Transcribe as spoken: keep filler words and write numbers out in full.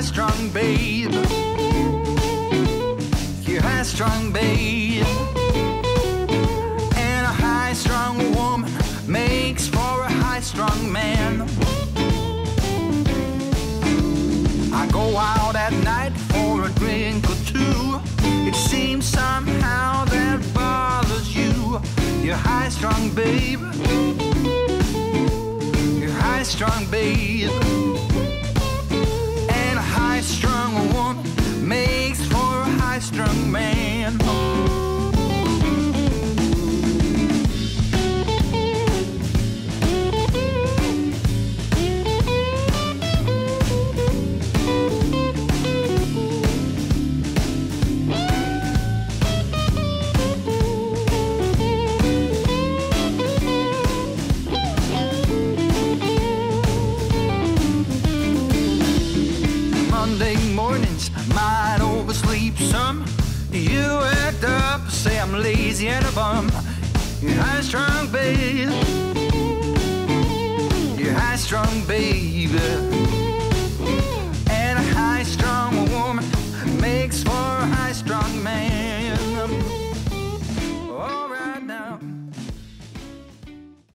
high-strung babe. You high-strung babe. And a high-strung woman makes for a high-strung man. I go out at night for a drink or two. It seems somehow that bothers you. You're high-strung babe. You're high-strung babe. And a high-strung woman makes for a high-strung man. Monday mornings might oversleep some. You act up, say I'm lazy and a bum. You're high-strung, babe. You're high-strung, babe.